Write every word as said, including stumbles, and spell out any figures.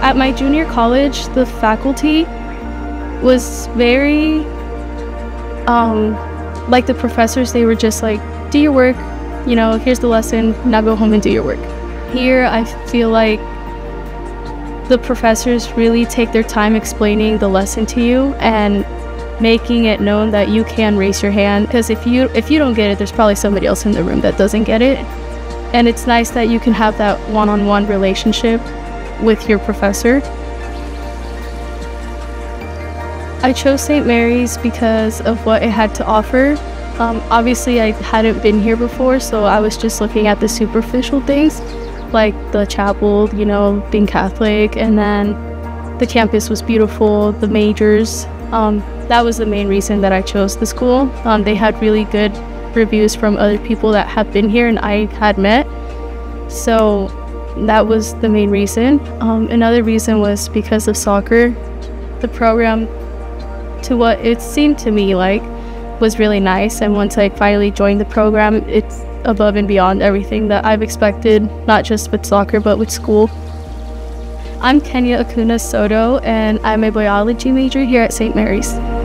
At my junior college, the faculty was very, um, like the professors, they were just like, do your work, you know, here's the lesson, now go home and do your work. Here, I feel like the professors really take their time explaining the lesson to you and making it known that you can raise your hand, because if you, if you don't get it, there's probably somebody else in the room that doesn't get it. And it's nice that you can have that one-on-one relationship with your professor. I chose Saint Mary's because of what it had to offer. Um, obviously, I hadn't been here before, so I was just looking at the superficial things, like the chapel, you know, being Catholic, and then the campus was beautiful, the majors. Um, that was the main reason that I chose the school. Um, they had really good reviews from other people that have been here and I had met, so that was the main reason. Um, another reason was because of soccer. The program, to what it seemed to me like, was really nice. And once I finally joined the program, it's above and beyond everything that I've expected, not just with soccer, but with school. I'm Kennia Acuña Soto, and I'm a biology major here at Saint Mary's.